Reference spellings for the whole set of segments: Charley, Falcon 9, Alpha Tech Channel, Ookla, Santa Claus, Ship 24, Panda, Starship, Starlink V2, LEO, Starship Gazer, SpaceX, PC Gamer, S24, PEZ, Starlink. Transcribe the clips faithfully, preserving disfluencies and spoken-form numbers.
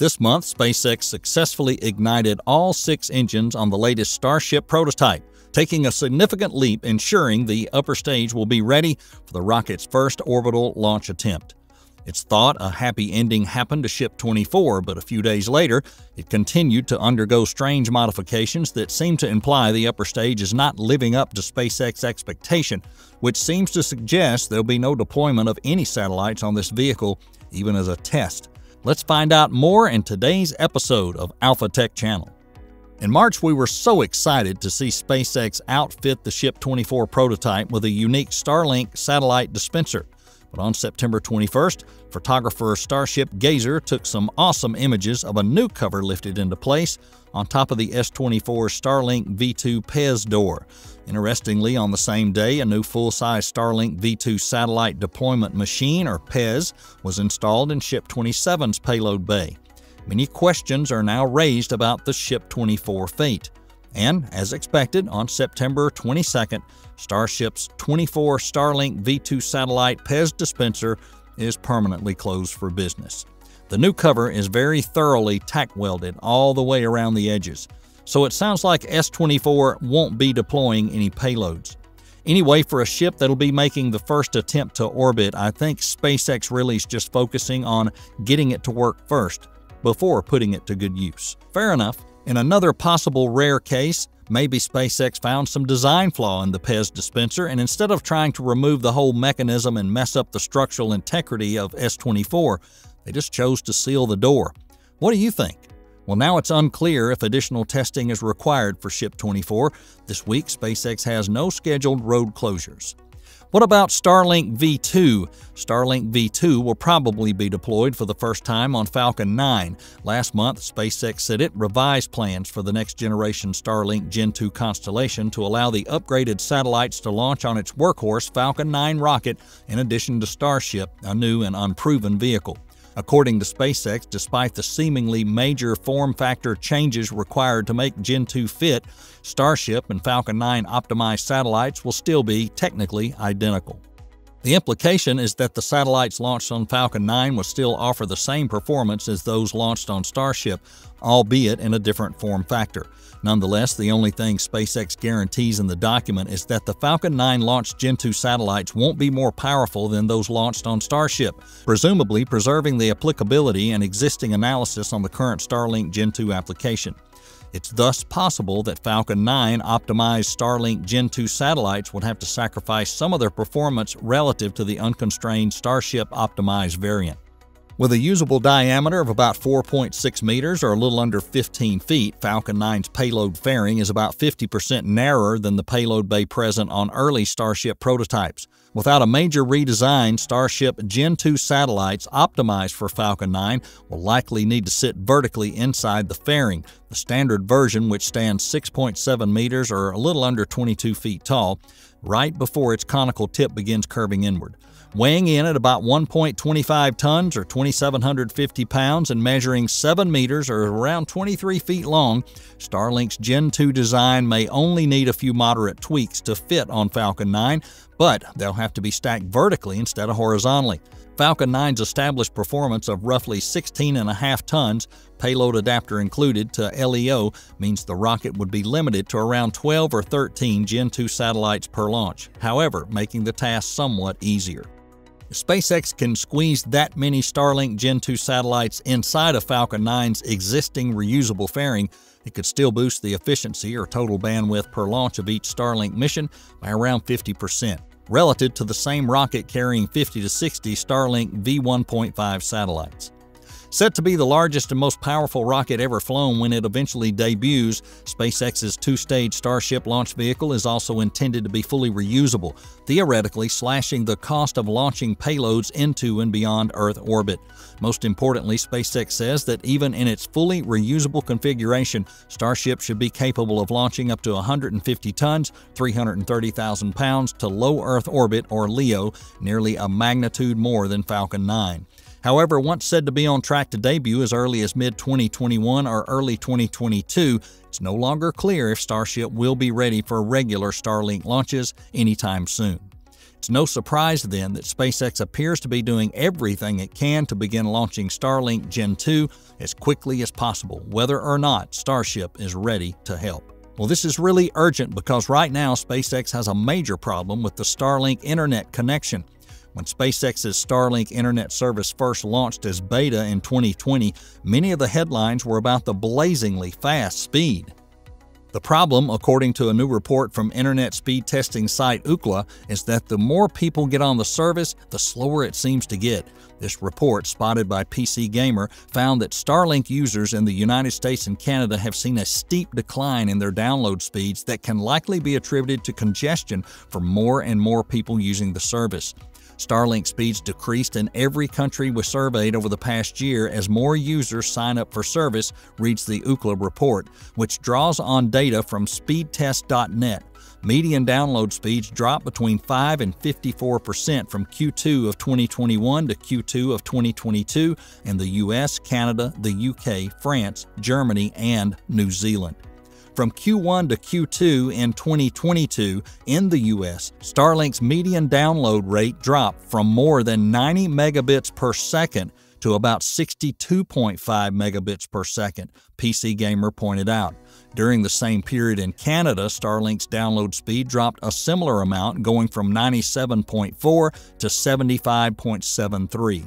This month, SpaceX successfully ignited all six engines on the latest Starship prototype, taking a significant leap ensuring the upper stage will be ready for the rocket's first orbital launch attempt. It's thought a happy ending happened to Ship twenty-four, but a few days later, it continued to undergo strange modifications that seem to imply the upper stage is not living up to SpaceX expectation, which seems to suggest there'll be no deployment of any satellites on this vehicle, even as a test. Let's find out more in today's episode of Alpha Tech Channel. In March, we were so excited to see SpaceX outfit the Ship twenty-four prototype with a unique Starlink satellite dispenser. But on September twenty-first, photographer Starship Gazer took some awesome images of a new cover lifted into place on top of the S twenty-four Starlink V two P E Z door. Interestingly, on the same day, a new full-size Starlink V two satellite deployment machine, or P E Z, was installed in Ship twenty-seven's payload bay. Many questions are now raised about the Ship twenty-four fate. And, as expected, on September twenty-second, Starship's twenty-four Starlink V two satellite P E Z dispenser is permanently closed for business. The new cover is very thoroughly tack-welded all the way around the edges, so it sounds like S twenty-four won't be deploying any payloads. Anyway, for a ship that'll be making the first attempt to orbit, I think SpaceX really is just focusing on getting it to work first, before putting it to good use. Fair enough. In another possible rare case, maybe SpaceX found some design flaw in the P E Z dispenser, and instead of trying to remove the whole mechanism and mess up the structural integrity of S twenty-four, they just chose to seal the door. What do you think? Well, now it's unclear if additional testing is required for Ship twenty-four. This week, SpaceX has no scheduled road closures. What about Starlink V two? Starlink V two will probably be deployed for the first time on Falcon nine. Last month, SpaceX said it revised plans for the next-generation Starlink Gen two constellation to allow the upgraded satellites to launch on its workhorse Falcon nine rocket in addition to Starship, a new and unproven vehicle. According to SpaceX, despite the seemingly major form factor changes required to make Gen two fit, Starship and Falcon nine optimized satellites will still be technically identical. The implication is that the satellites launched on Falcon nine will still offer the same performance as those launched on Starship, albeit in a different form factor. Nonetheless, the only thing SpaceX guarantees in the document is that the Falcon nine launched Gen two satellites won't be more powerful than those launched on Starship, presumably preserving the applicability and existing analysis on the current Starlink Gen two application. It's thus possible that Falcon nine optimized Starlink Gen two satellites would have to sacrifice some of their performance relative to the unconstrained Starship optimized variant. With a usable diameter of about four point six meters or a little under fifteen feet, Falcon nine's payload fairing is about fifty percent narrower than the payload bay present on early Starship prototypes. Without a major redesign, Starship Gen two satellites optimized for Falcon nine will likely need to sit vertically inside the fairing, the standard version which stands six point seven meters or a little under twenty-two feet tall, right before its conical tip begins curving inward. Weighing in at about one point two five tons or two thousand seven hundred fifty pounds and measuring seven meters or around twenty-three feet long, Starlink's Gen two design may only need a few moderate tweaks to fit on Falcon nine, but they'll have to be stacked vertically instead of horizontally. Falcon nine's established performance of roughly sixteen and a half tons, payload adapter included, to L E O means the rocket would be limited to around twelve or thirteen Gen two satellites per launch, however, making the task somewhat easier. If SpaceX can squeeze that many Starlink Gen two satellites inside of Falcon nine's existing reusable fairing, it could still boost the efficiency or total bandwidth per launch of each Starlink mission by around fifty percent, relative to the same rocket carrying fifty to sixty Starlink V one point five satellites. Set to be the largest and most powerful rocket ever flown when it eventually debuts, SpaceX's two-stage Starship launch vehicle is also intended to be fully reusable, theoretically slashing the cost of launching payloads into and beyond Earth orbit. Most importantly, SpaceX says that even in its fully reusable configuration, Starship should be capable of launching up to one hundred fifty tons, three hundred thirty thousand pounds, to low Earth orbit, or L E O, nearly a magnitude more than Falcon nine. However, once said to be on track to debut as early as mid twenty twenty-one or early twenty twenty-two, it's no longer clear if Starship will be ready for regular Starlink launches anytime soon. It's no surprise then that SpaceX appears to be doing everything it can to begin launching Starlink Gen two as quickly as possible, whether or not Starship is ready to help. Well, this is really urgent because right now SpaceX has a major problem with the Starlink internet connection. When SpaceX's Starlink internet service first launched as beta in twenty twenty, many of the headlines were about the blazingly fast speed. The problem, according to a new report from internet speed testing site Ookla, is that the more people get on the service, the slower it seems to get. This report, spotted by P C Gamer, found that Starlink users in the United States and Canada have seen a steep decline in their download speeds that can likely be attributed to congestion for more and more people using the service. Starlink speeds decreased in every country we surveyed over the past year as more users sign up for service, reads the Ookla report, which draws on data from speed test dot net. Median download speeds dropped between five and fifty-four percent from Q two of twenty twenty-one to Q two of twenty twenty-two in the U S, Canada, the U K, France, Germany, and New Zealand. From Q one to Q two in twenty twenty-two, in the U S, Starlink's median download rate dropped from more than ninety megabits per second to about sixty-two point five megabits per second, P C Gamer pointed out. During the same period in Canada, Starlink's download speed dropped a similar amount, going from ninety-seven point four to seventy-five point seven three.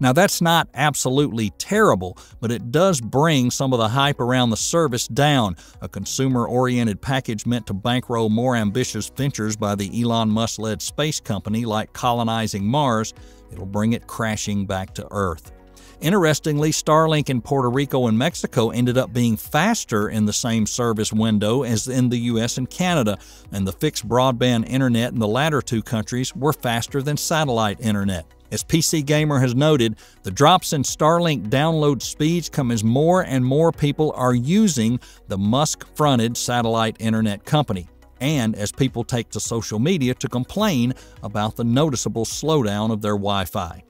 Now, that's not absolutely terrible, but it does bring some of the hype around the service down, a consumer-oriented package meant to bankroll more ambitious ventures by the Elon Musk-led space company like colonizing Mars. It'll bring it crashing back to Earth. Interestingly, Starlink in Puerto Rico and Mexico ended up being faster in the same service window as in the U S and Canada, and the fixed broadband internet in the latter two countries were faster than satellite internet. As P C Gamer has noted, the drops in Starlink download speeds come as more and more people are using the Musk-fronted satellite internet company, and as people take to social media to complain about the noticeable slowdown of their Wi-Fi.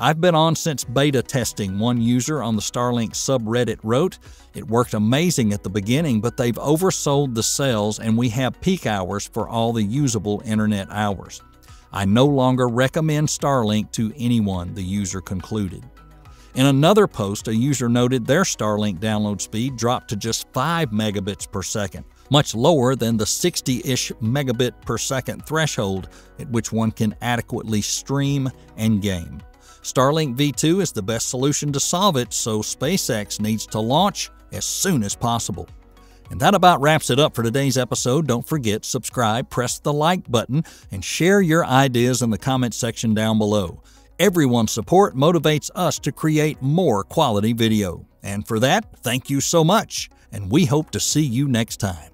"I've been on since beta testing," one user on the Starlink subreddit wrote. "It worked amazing at the beginning, but they've oversold the cells and we have peak hours for all the usable internet hours. I no longer recommend Starlink to anyone," the user concluded. In another post, a user noted their Starlink download speed dropped to just five megabits per second, much lower than the sixty-ish megabit per second threshold at which one can adequately stream and game. Starlink V two is the best solution to solve it, so SpaceX needs to launch as soon as possible. And that about wraps it up for today's episode. Don't forget, subscribe, press the like button, and share your ideas in the comment section down below. Everyone's support motivates us to create more quality video. And for that, thank you so much, and we hope to see you next time.